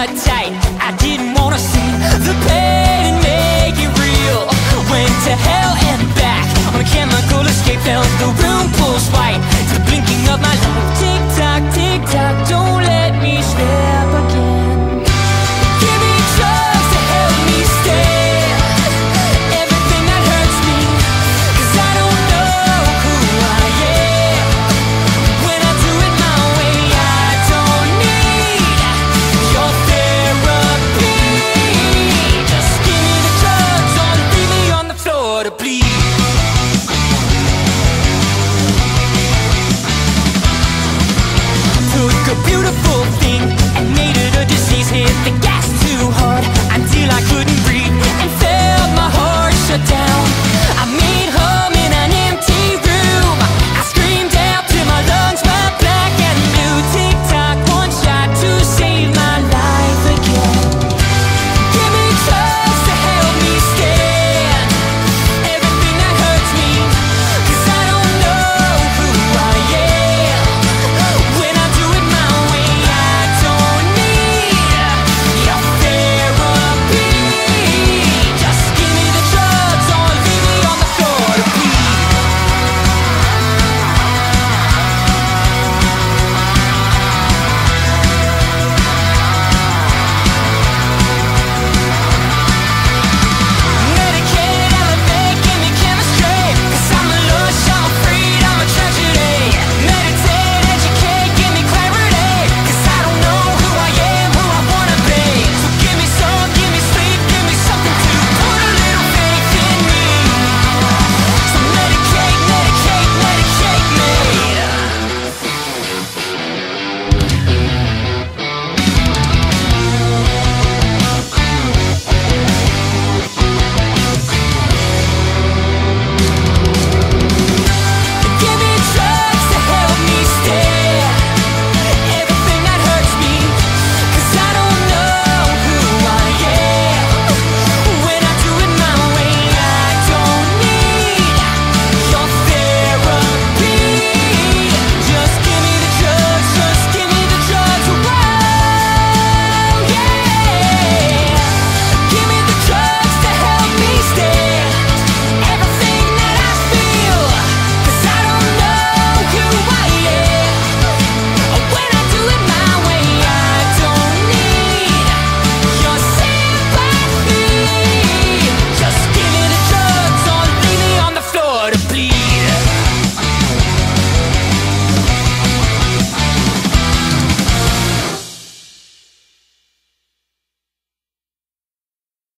shut tight. I didn't wanna see the pain and make it real. Went to hell and back on a chemical escape, felt the real